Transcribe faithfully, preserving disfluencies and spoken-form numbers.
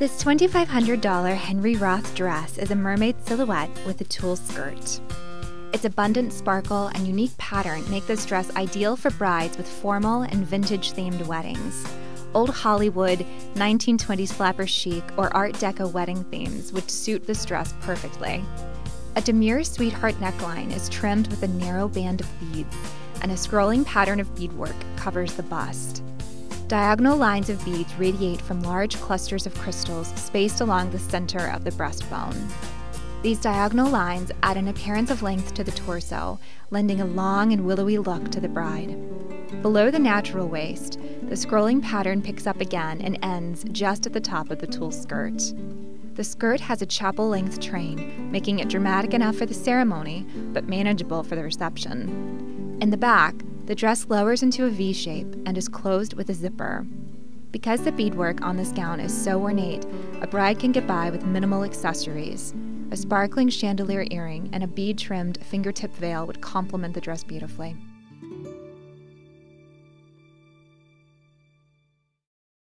This twenty-five hundred dollar Henry Roth dress is a mermaid silhouette with a tulle skirt. Its abundant sparkle and unique pattern make this dress ideal for brides with formal and vintage-themed weddings. Old Hollywood, nineteen twenties flapper chic, or Art Deco wedding themes would suit this dress perfectly. A demure sweetheart neckline is trimmed with a narrow band of beads, and a scrolling pattern of beadwork covers the bust. Diagonal lines of beads radiate from large clusters of crystals spaced along the center of the breastbone. These diagonal lines add an appearance of length to the torso, lending a long and willowy look to the bride. Below the natural waist, the scrolling pattern picks up again and ends just at the top of the tulle skirt. The skirt has a chapel-length train, making it dramatic enough for the ceremony, but manageable for the reception. In the back, the dress lowers into a V shape and is closed with a zipper. Because the beadwork on this gown is so ornate, a bride can get by with minimal accessories. A sparkling chandelier earring and a bead-trimmed fingertip veil would complement the dress beautifully.